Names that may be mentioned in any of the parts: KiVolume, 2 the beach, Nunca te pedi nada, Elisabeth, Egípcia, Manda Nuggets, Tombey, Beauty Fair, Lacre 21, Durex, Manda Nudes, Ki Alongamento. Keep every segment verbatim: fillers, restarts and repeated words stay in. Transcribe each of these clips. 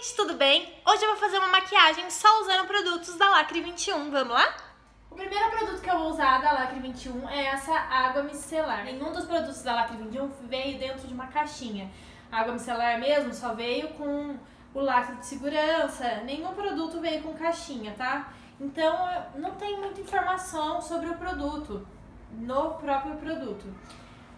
gente, tudo bem? Hoje eu vou fazer uma maquiagem só usando produtos da Lacre vinte e um, vamos lá? O primeiro produto que eu vou usar da Lacre vinte e um é essa água micelar. Nenhum dos produtos da Lacre vinte e um veio dentro de uma caixinha. A água micelar mesmo só veio com o lacre de segurança, nenhum produto veio com caixinha, tá? Então não tem muita informação sobre o produto, no próprio produto.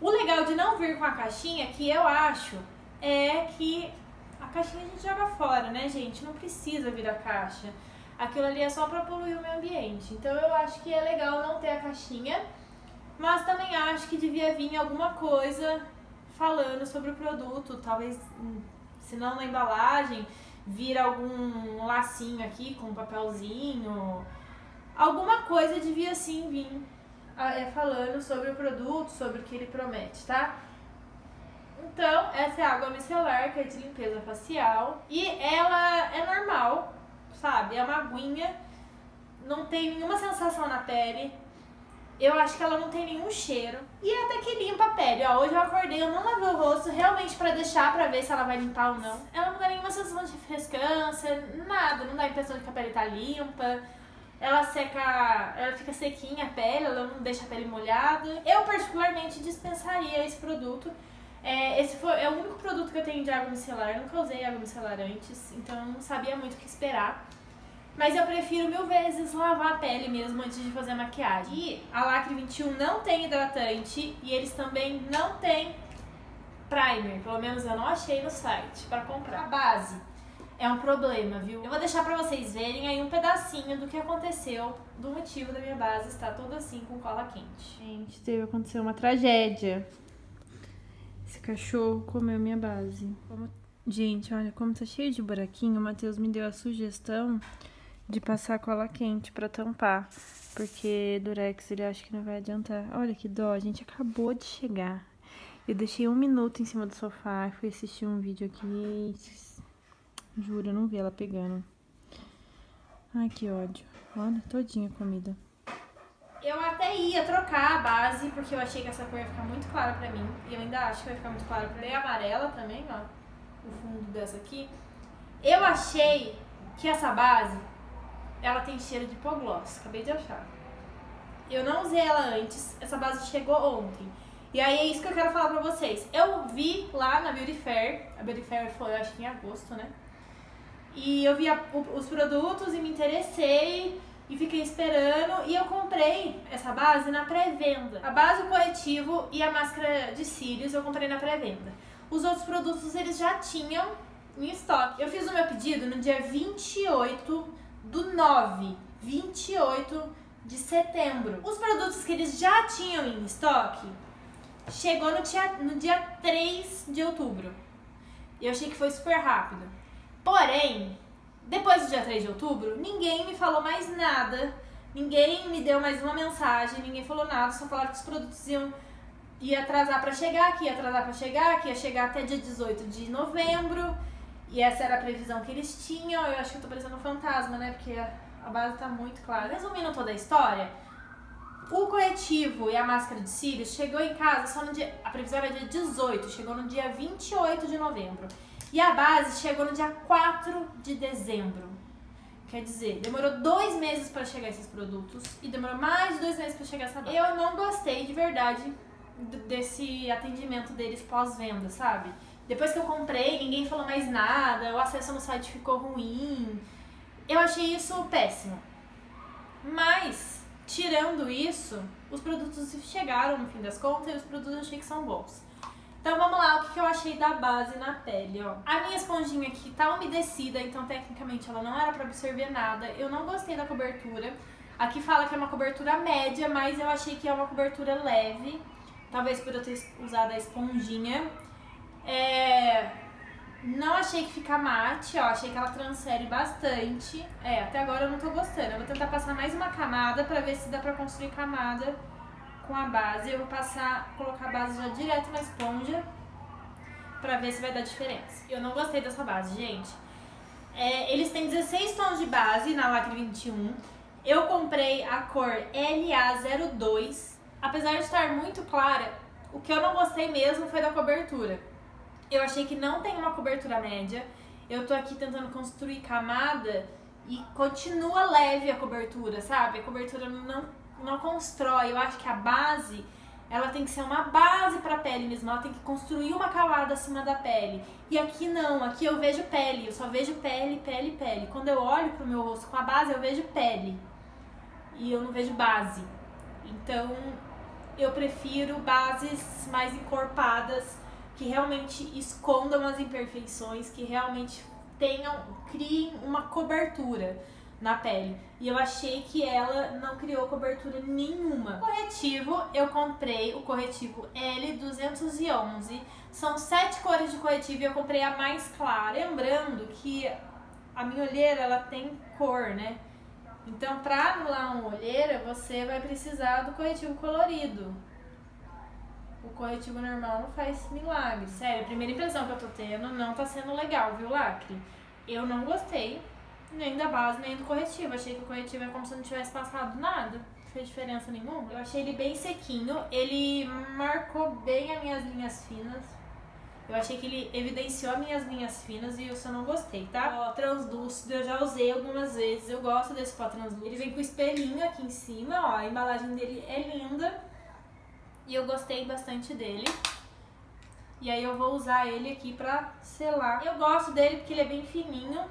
O legal de não vir com a caixinha, que eu acho, é que a caixinha a gente joga fora, né, gente? Não precisa vir a caixa. Aquilo ali é só pra poluir o meio ambiente. Então eu acho que é legal não ter a caixinha, mas também acho que devia vir alguma coisa falando sobre o produto. Talvez, se não na embalagem, vir algum lacinho aqui com um papelzinho. Alguma coisa devia sim vir falando sobre o produto, sobre o que ele promete, tá? Então, essa é a água micelar, que é de limpeza facial. E ela é normal, sabe? É uma aguinha, não tem nenhuma sensação na pele. Eu acho que ela não tem nenhum cheiro. E até que limpa a pele, ó. Hoje eu acordei, eu não lavei o rosto, realmente pra deixar, pra ver se ela vai limpar ou não. Ela não dá nenhuma sensação de frescância, nada. Não dá a impressão de que a pele tá limpa. Ela seca, ela fica sequinha a pele, ela não deixa a pele molhada. Eu, particularmente, dispensaria esse produto. É, esse foi, é o único produto que eu tenho de água micelar. Eu nunca usei água micelar antes, então eu não sabia muito o que esperar. Mas eu prefiro mil vezes lavar a pele mesmo antes de fazer a maquiagem. E a Lacre vinte e um não tem hidratante e eles também não tem primer. Pelo menos eu não achei no site pra comprar. A base é um problema, viu? Eu vou deixar pra vocês verem aí um pedacinho do que aconteceu, do motivo da minha base estar toda assim com cola quente. Gente, teve aconteceu uma tragédia. Esse cachorro comeu minha base. Como... Gente, olha como tá cheio de buraquinho. O Matheus me deu a sugestão de passar cola quente pra tampar, porque Durex ele acha que não vai adiantar. Olha que dó, a gente acabou de chegar. Eu deixei um minuto em cima do sofá, fui assistir um vídeo aqui. Juro, eu não vi ela pegando. Ai, que ódio. Olha, todinha comida. Eu até ia trocar a base, porque eu achei que essa cor ia ficar muito clara pra mim. E eu ainda acho que vai ficar muito clara pra mim. E amarela também, ó. O fundo dessa aqui. Eu achei que essa base, ela tem cheiro de hipogloss. Acabei de achar. Eu não usei ela antes. Essa base chegou ontem. E aí é isso que eu quero falar pra vocês. Eu vi lá na Beauty Fair. A Beauty Fair foi, eu acho que em agosto, né? E eu vi a, os produtos e me interessei. E fiquei esperando e eu comprei essa base na pré-venda. A base, o corretivo e a máscara de cílios eu comprei na pré-venda. Os outros produtos eles já tinham em estoque. Eu fiz o meu pedido no dia vinte e oito do nove, vinte e oito de setembro. Os produtos que eles já tinham em estoque chegou no dia, no dia três de outubro. Eu achei que foi super rápido. Porém... Depois do dia três de outubro, ninguém me falou mais nada, ninguém me deu mais uma mensagem, ninguém falou nada, só falaram que os produtos iam, ia atrasar pra chegar, que ia atrasar pra chegar, que ia chegar até dia dezoito de novembro, e essa era a previsão que eles tinham. Eu acho que eu tô parecendo um fantasma, né, porque a, a base tá muito clara. Resumindo toda a história, o corretivo e a máscara de cílios chegou em casa só no dia, a previsão era dia dezoito, chegou no dia vinte e oito de novembro. E a base chegou no dia quatro de dezembro. Quer dizer, demorou dois meses para chegar esses produtos e demorou mais de dois meses para chegar essa base. Eu não gostei de verdade desse atendimento deles pós-venda, sabe? Depois que eu comprei, ninguém falou mais nada, o acesso no site ficou ruim. Eu achei isso péssimo. Mas, tirando isso, os produtos chegaram no fim das contas e os produtos eu achei que são bons. Então vamos lá, o que eu achei da base na pele, ó. A minha esponjinha aqui tá umedecida, então tecnicamente ela não era pra absorver nada. Eu não gostei da cobertura. Aqui fala que é uma cobertura média, mas eu achei que é uma cobertura leve. Talvez por eu ter usado a esponjinha. É... Não achei que fica mate, ó. Achei que ela transfere bastante. É, até agora eu não tô gostando. Eu vou tentar passar mais uma camada pra ver se dá pra construir camada com a base. Eu vou passar, colocar a base já direto na esponja pra ver se vai dar diferença. Eu não gostei dessa base, gente. É, eles têm dezesseis tons de base na Lacre vinte e um. Eu comprei a cor L A zero dois. Apesar de estar muito clara, o que eu não gostei mesmo foi da cobertura. Eu achei que não tem uma cobertura média. eu tô aqui tentando construir camada e continua leve a cobertura, sabe? A cobertura não, não constrói. Eu acho que a base, ela tem que ser uma base pra pele mesmo, ela tem que construir uma camada acima da pele. E aqui não, aqui eu vejo pele, eu só vejo pele, pele, pele. Quando eu olho pro meu rosto com a base, eu vejo pele. E eu não vejo base. Então, eu prefiro bases mais encorpadas, que realmente escondam as imperfeições, que realmente tenham, criem uma cobertura na pele. E eu achei que ela não criou cobertura nenhuma. Corretivo, eu comprei o corretivo L duzentos e onze. São sete cores de corretivo e eu comprei a mais clara. Lembrando que a minha olheira, ela tem cor, né? Então, pra anular uma olheira, você vai precisar do corretivo colorido. O corretivo normal não faz milagre. Sério, a primeira impressão que eu tô tendo não tá sendo legal, viu, Lacre? Eu não gostei nem da base, nem do corretivo. Achei que o corretivo é como se não tivesse passado nada. Não fez diferença nenhuma. Eu achei ele bem sequinho. Ele marcou bem as minhas linhas finas. Eu achei que ele evidenciou as minhas linhas finas e eu só não gostei, tá? Ó, translúcido, eu já usei algumas vezes. Eu gosto desse pó translúcido. Ele vem com espelhinho aqui em cima, ó. A embalagem dele é linda. E eu gostei bastante dele. E aí eu vou usar ele aqui pra selar. Eu gosto dele porque ele é bem fininho.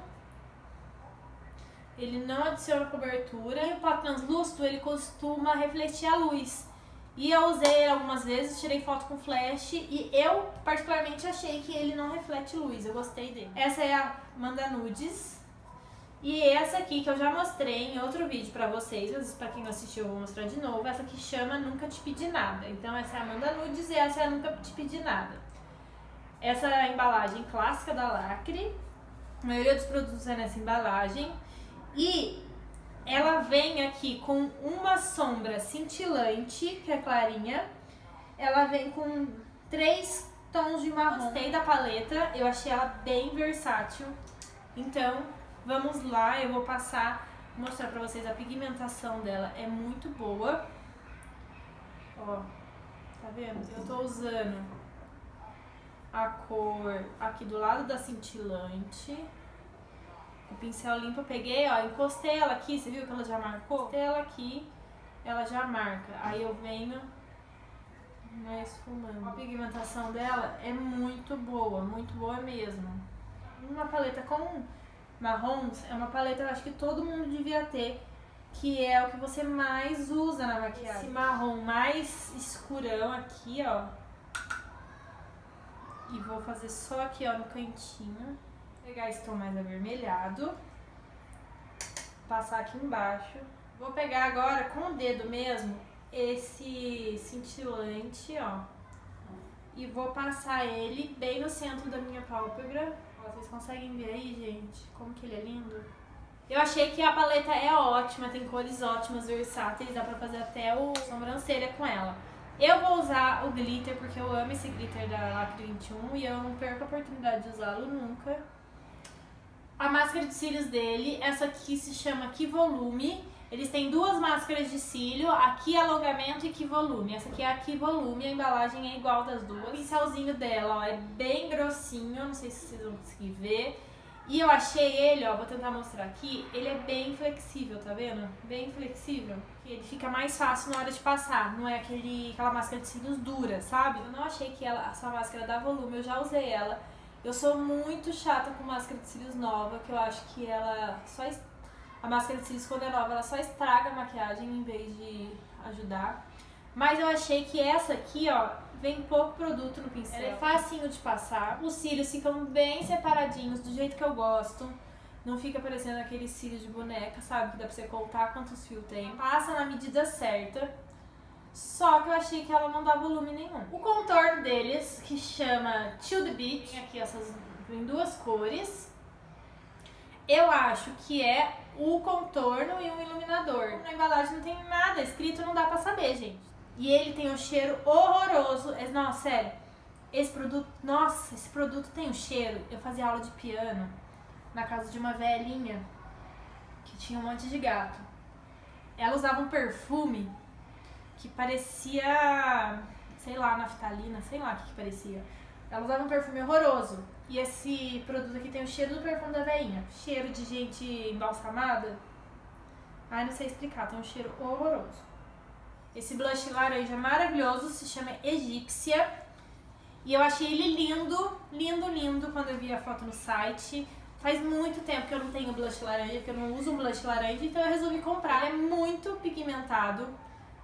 Ele não adiciona cobertura. E o pó translúcido, ele costuma refletir a luz. E eu usei algumas vezes, tirei foto com flash. E eu, particularmente, achei que ele não reflete luz. Eu gostei dele. Essa é a Manda Nudes. E essa aqui, que eu já mostrei em outro vídeo pra vocês. Mas pra quem não assistiu, eu vou mostrar de novo. Essa aqui chama Nunca Te Pedi Nada. Então, essa é a Manda Nudes e essa é a Nunca Te Pedi Nada. Essa é a embalagem clássica da Lacre. A maioria dos produtos é nessa embalagem. E ela vem aqui com uma sombra cintilante, que é clarinha. Ela vem com três tons de marrom. Gostei da paleta, eu achei ela bem versátil. Então, vamos lá, eu vou passar, mostrar pra vocês a pigmentação dela. É muito boa. Ó, tá vendo? Eu tô usando a cor aqui do lado da cintilante. O pincel limpo eu peguei, ó, encostei ela aqui, você viu que ela já marcou? Encostei ela aqui, ela já marca. Aí eu venho mais esfumando. A pigmentação dela é muito boa, muito boa mesmo. Uma paleta com marrons é uma paleta, eu acho que todo mundo devia ter, que é o que você mais usa na maquiagem. Esse marrom mais escurão aqui, ó. E vou fazer só aqui, ó, no cantinho. Vou pegar esse tom mais avermelhado, passar aqui embaixo. Vou pegar agora com o dedo mesmo esse cintilante, ó, e vou passar ele bem no centro da minha pálpebra. Vocês conseguem ver aí, gente, como que ele é lindo? Eu achei que a paleta é ótima, tem cores ótimas, versáteis, dá pra fazer até o sobrancelha com ela. Eu vou usar o glitter porque eu amo esse glitter da Lacre vinte e um e eu não perco a oportunidade de usá-lo nunca. A máscara de cílios dele, essa aqui se chama KiVolume. Eles têm duas máscaras de cílio, a Ki Alongamento e KiVolume. Essa aqui é a KiVolume, a embalagem é igual das duas. O pincelzinho dela, ó, é bem grossinho, não sei se vocês vão conseguir ver. E eu achei ele, ó, vou tentar mostrar aqui, ele é bem flexível, tá vendo? Bem flexível. Ele fica mais fácil na hora de passar, não é aquele, aquela máscara de cílios dura, sabe? Eu não achei que ela, essa máscara dá volume, eu já usei ela. Eu sou muito chata com máscara de cílios nova, que eu acho que ela só... Est... A máscara de cílios quando é nova, ela só estraga a maquiagem em vez de ajudar. Mas eu achei que essa aqui, ó, vem pouco produto no pincel. Ela é facinho de passar. Os cílios ficam bem separadinhos, do jeito que eu gosto. Não fica parecendo aqueles cílios de boneca, sabe? Que dá pra você contar quantos fios tem. Passa na medida certa. Só que eu achei que ela não dá volume nenhum. O contorno deles, que chama dois the Beach. Tem aqui essas em duas cores. Eu acho que é o contorno e um iluminador. Na embalagem não tem nada escrito, não dá pra saber, gente. E ele tem um cheiro horroroso. Não, sério. Esse produto... Nossa, esse produto tem um cheiro. Eu fazia aula de piano na casa de uma velhinha que tinha um monte de gato. Ela usava um perfume que parecia, sei lá, naftalina, sei lá o que, que parecia. Ela usava um perfume horroroso. E esse produto aqui tem o cheiro do perfume da veinha. Cheiro de gente embalsamada. Ai, não sei explicar, tem um cheiro horroroso. Esse blush laranja maravilhoso, se chama Egípcia. E eu achei ele lindo, lindo, lindo, quando eu vi a foto no site. Faz muito tempo que eu não tenho blush laranja, que eu não uso um blush laranja, então eu resolvi comprar. Ele é muito pigmentado.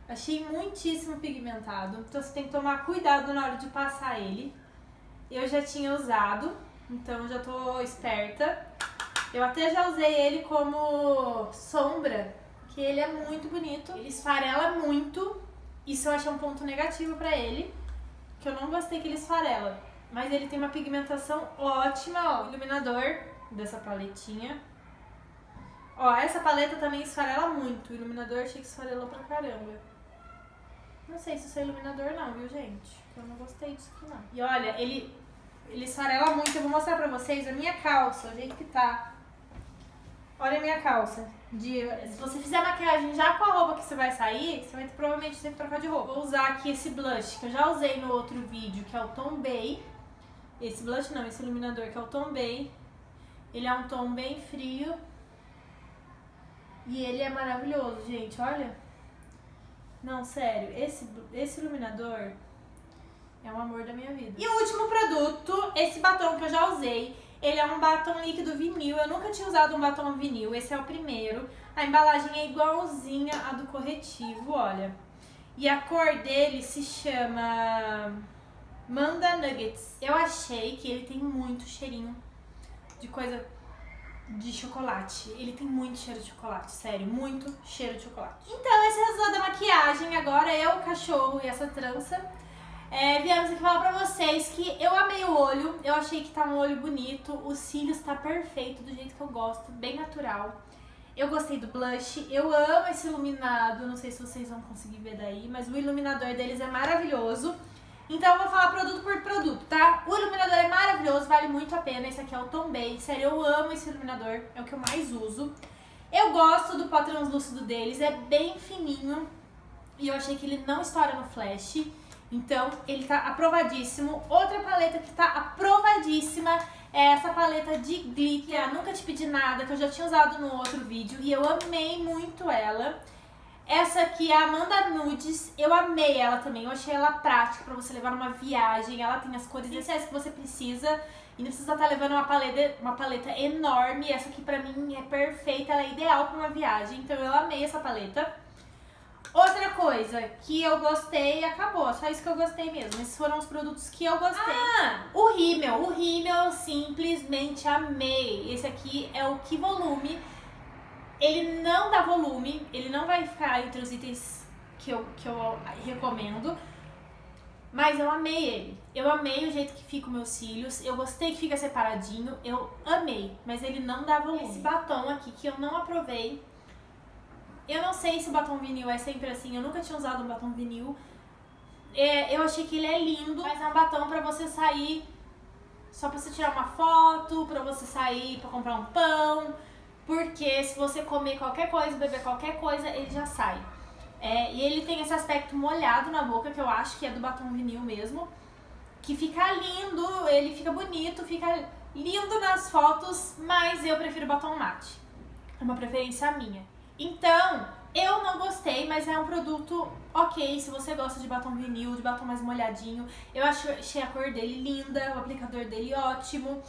Achei muitíssimo pigmentado, então você tem que tomar cuidado na hora de passar ele. Eu já tinha usado, então já tô esperta. Eu até já usei ele como sombra, que ele é muito bonito. Ele esfarela muito, isso eu achei um ponto negativo pra ele, que eu não gostei que ele esfarela. Mas ele tem uma pigmentação ótima, ó, iluminador dessa paletinha. Ó, essa paleta também esfarela muito, o iluminador eu achei que esfarelou pra caramba. Não sei se isso é iluminador não, viu, gente? Eu não gostei disso aqui, não. E olha, ele, ele esfarela muito. Eu vou mostrar pra vocês a minha calça, o jeito que tá. Olha a minha calça. De, se você fizer maquiagem já com a roupa que você vai sair, você vai provavelmente ter que trocar de roupa. Vou usar aqui esse blush que eu já usei no outro vídeo, que é o Tombey. Esse blush não, esse iluminador que é o Tombey. Ele é um tom bem frio. E ele é maravilhoso, gente, olha. Não, sério, esse, esse iluminador é o amor da minha vida. E o último produto, esse batom que eu já usei, ele é um batom líquido vinil. Eu nunca tinha usado um batom vinil, esse é o primeiro. A embalagem é igualzinha à do corretivo, olha. E a cor dele se chama Manda Nuggets. Eu achei que ele tem muito cheirinho de coisa... de chocolate. Ele tem muito cheiro de chocolate, sério, muito cheiro de chocolate. Então esse é o resultado da maquiagem. Agora eu, o cachorro e essa trança, é, viemos aqui falar pra vocês que eu amei o olho. Eu achei que tá um olho bonito, os cílios tá perfeito, do jeito que eu gosto, bem natural. Eu gostei do blush, eu amo esse iluminado, não sei se vocês vão conseguir ver daí, mas o iluminador deles é maravilhoso. Então eu vou falar produto por produto, tá? O iluminador é maravilhoso, vale muito a pena. Esse aqui é o Tombey. Sério, eu amo esse iluminador, é o que eu mais uso. Eu gosto do pó translúcido deles, é bem fininho. E eu achei que ele não estoura no flash. Então ele tá aprovadíssimo. Outra paleta que tá aprovadíssima é essa paleta de glitter, é a Nunca Te Pedi Nada, que eu já tinha usado no outro vídeo. E eu amei muito ela. Essa aqui é a Manda Nudes, eu amei ela também, eu achei ela prática pra você levar numa viagem, ela tem as cores essenciais que você precisa e não precisa estar levando uma paleta, uma paleta enorme. Essa aqui pra mim é perfeita, ela é ideal pra uma viagem, então eu amei essa paleta. Outra coisa que eu gostei, acabou, só isso que eu gostei mesmo, esses foram os produtos que eu gostei. Ah, o rímel, o rímel eu simplesmente amei, esse aqui é o KiVolume. Ele não dá volume, ele não vai ficar entre os itens que eu, que eu recomendo, mas eu amei ele. Eu amei o jeito que fica os meus cílios, eu gostei que fica separadinho, eu amei, mas ele não dá volume. Esse batom aqui que eu não aprovei, eu não sei se o batom vinil é sempre assim, eu nunca tinha usado um batom vinil. É, eu achei que ele é lindo, mas é um batom pra você sair só pra você tirar uma foto, pra você sair pra comprar um pão... Porque se você comer qualquer coisa, beber qualquer coisa, ele já sai. É, e ele tem esse aspecto molhado na boca, que eu acho que é do batom vinil mesmo. Que fica lindo, ele fica bonito, fica lindo nas fotos, mas eu prefiro batom mate. É uma preferência minha. Então, eu não gostei, mas é um produto ok. Se você gosta de batom vinil, de batom mais molhadinho, eu achei a cor dele linda, o aplicador dele ótimo.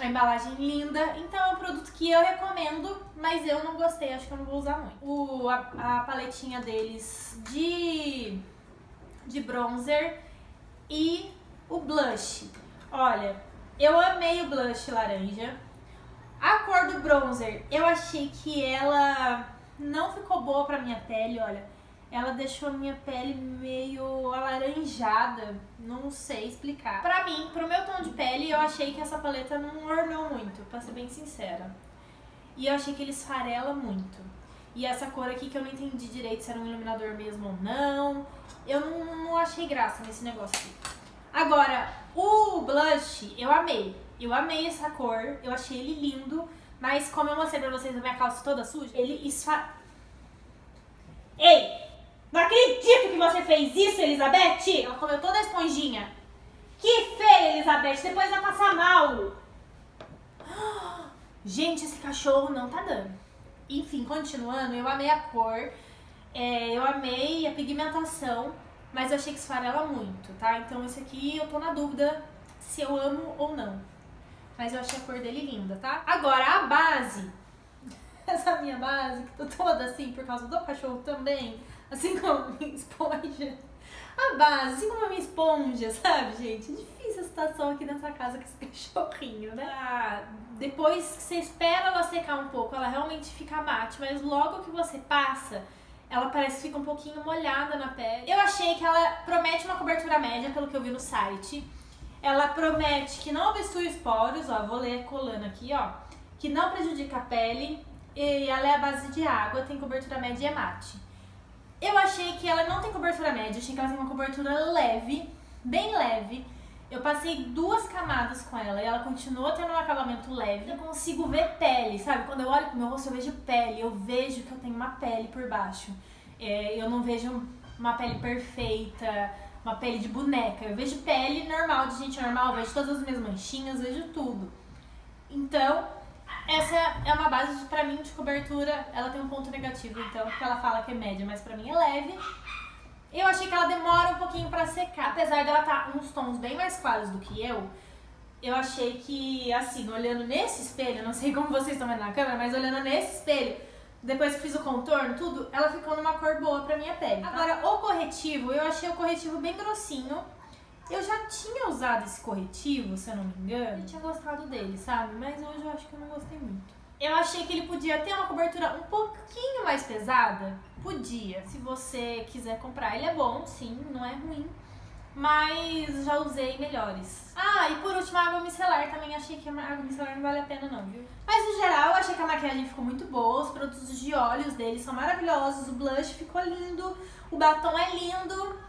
A embalagem linda, então é um produto que eu recomendo, mas eu não gostei, acho que eu não vou usar muito. O, a, a paletinha deles de, de bronzer e o blush. Olha, eu amei o blush laranja. A cor do bronzer, eu achei que ela não ficou boa pra minha pele, olha. Ela deixou a minha pele meio alaranjada, não sei explicar. Pra mim, pro meu tom de pele, eu achei que essa paleta não ornou muito, pra ser bem sincera. E eu achei que ele esfarela muito. E essa cor aqui que eu não entendi direito se era um iluminador mesmo ou não. Eu não, não achei graça nesse negócio aqui. Agora, o blush, eu amei. Eu amei essa cor, eu achei ele lindo. Mas como eu mostrei pra vocês a minha calça toda suja, ele esfarela... Ei! Não acredito que você fez isso, Elisabeth! Ela comeu toda a esponjinha. Que feia, Elisabeth. Depois vai passar mal. Gente, esse cachorro não tá dando. Enfim, continuando, eu amei a cor. É, eu amei a pigmentação, mas eu achei que esfarela muito, tá? Então esse aqui eu tô na dúvida se eu amo ou não. Mas eu achei a cor dele linda, tá? Agora, a base. Essa minha base, que tô toda assim por causa do cachorro também, assim como a minha esponja. A base, assim como a minha esponja, sabe, gente? É difícil a situação aqui nessa casa com esse cachorrinho, né? Ah, depois que você espera ela secar um pouco, ela realmente fica mate, mas logo que você passa... ela parece que fica um pouquinho molhada na pele. Eu achei que ela promete uma cobertura média, pelo que eu vi no site. Ela promete que não obstrui os poros, ó, vou ler colando aqui, ó. Que não prejudica a pele. E ela é a base de água, tem cobertura média e é mate. Eu achei que ela não tem cobertura média, achei que ela tem uma cobertura leve, bem leve. Eu passei duas camadas com ela e ela continua tendo um acabamento leve. Eu consigo ver pele, sabe? Quando eu olho pro meu rosto, eu vejo pele. Eu vejo que eu tenho uma pele por baixo. É, eu não vejo uma pele perfeita, uma pele de boneca. Eu vejo pele normal, de gente normal. Eu vejo todas as minhas manchinhas, vejo tudo. Então, essa é uma base, de, pra mim, de cobertura. Ela tem um ponto negativo, então, porque ela fala que é média, mas pra mim é leve. Eu achei que ela demora um pouquinho pra secar, apesar dela tá uns tons bem mais claros do que eu. Eu achei que, assim, olhando nesse espelho, não sei como vocês estão vendo na câmera, mas olhando nesse espelho, depois que fiz o contorno, tudo, ela ficou numa cor boa pra minha pele. Tá? Agora, o corretivo, eu achei o corretivo bem grossinho. Eu já tinha usado esse corretivo, se eu não me engano. Eu tinha gostado dele, sabe? Mas hoje eu acho que eu não gostei muito. Eu achei que ele podia ter uma cobertura um pouquinho mais pesada. Podia. Se você quiser comprar, ele é bom, sim, não é ruim. Mas já usei melhores. Ah, e por último, a água micelar. Também achei que a água micelar não vale a pena não, viu? Mas no geral, eu achei que a maquiagem ficou muito boa. Os produtos de olhos dele são maravilhosos. O blush ficou lindo. O batom é lindo.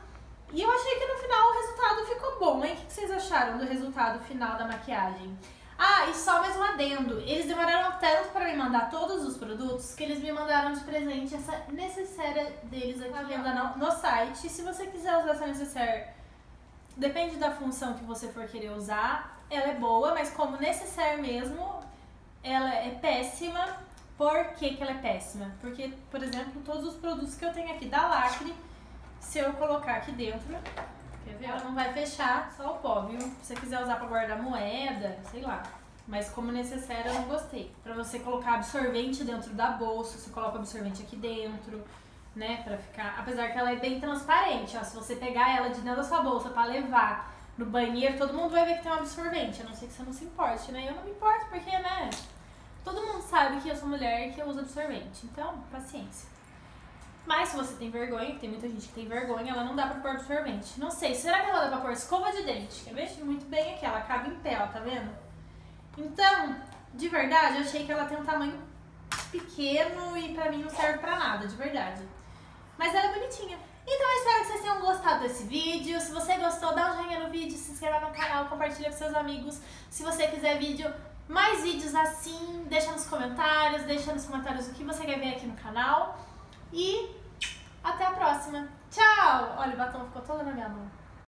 E eu achei que no final o resultado ficou bom, hein? O que vocês acharam do resultado final da maquiagem? Ah, e só mais um adendo, eles demoraram tanto pra me mandar todos os produtos que eles me mandaram de presente essa necessaire deles aqui, venda no, no site. Se você quiser usar essa necessaire, depende da função que você for querer usar, ela é boa, mas como necessaire mesmo, ela é péssima. Por que que ela é péssima? Porque, por exemplo, todos os produtos que eu tenho aqui da Lacre, se eu colocar aqui dentro... quer ver? Ela não vai fechar, só o pó, viu? Se você quiser usar pra guardar moeda, sei lá. Mas como necessário, eu não gostei. Pra você colocar absorvente dentro da bolsa, você coloca absorvente aqui dentro, né? Pra ficar... apesar que ela é bem transparente, ó. Se você pegar ela de dentro da sua bolsa pra levar no banheiro, todo mundo vai ver que tem um absorvente. A não ser que você não se importe, né? Eu não me importo porque, né? Todo mundo sabe que eu sou mulher e que eu uso absorvente. Então, paciência. Mas se você tem vergonha, tem muita gente que tem vergonha, ela não dá pra pôr absorvente. Não sei, será que ela dá pra pôr escova de dente? Quer ver? Muito bem aqui, ela cabe em pé, ó, tá vendo? Então, de verdade, eu achei que ela tem um tamanho pequeno e pra mim não serve pra nada, de verdade. Mas ela é bonitinha. Então eu espero que vocês tenham gostado desse vídeo. Se você gostou, dá um joinha no vídeo, se inscreva no canal, compartilha com seus amigos. Se você quiser vídeo, mais vídeos assim, deixa nos comentários, deixa nos comentários o que você quer ver aqui no canal. E até a próxima. Tchau! Olha, o batom ficou todo na minha mão.